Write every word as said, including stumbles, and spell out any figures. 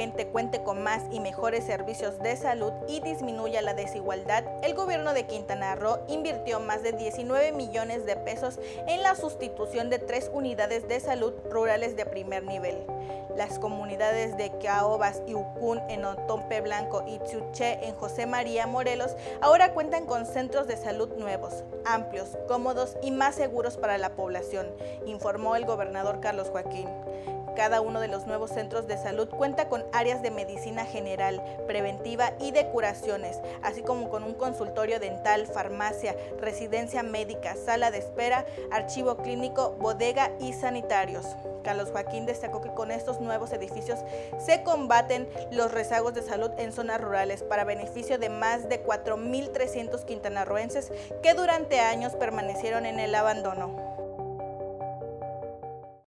gente cuente con más y mejores servicios de salud y disminuya la desigualdad, el gobierno de Quintana Roo invirtió más de diecinueve millones de pesos en la sustitución de tres unidades de salud rurales de primer nivel. Las comunidades de Caobas y Ucún en Otompe Blanco y Chuché en José María Morelos ahora cuentan con centros de salud nuevos, amplios, cómodos y más seguros para la población, informó el gobernador Carlos Joaquín. Cada uno de los nuevos centros de salud cuenta con áreas de medicina general, preventiva y de curaciones, así como con un consultorio dental, farmacia, residencia médica, sala de espera, archivo clínico, bodega y sanitarios. Carlos Joaquín destacó que con estos nuevos edificios se combaten los rezagos de salud en zonas rurales para beneficio de más de cuatro mil trescientos quintanarroenses que durante años permanecieron en el abandono.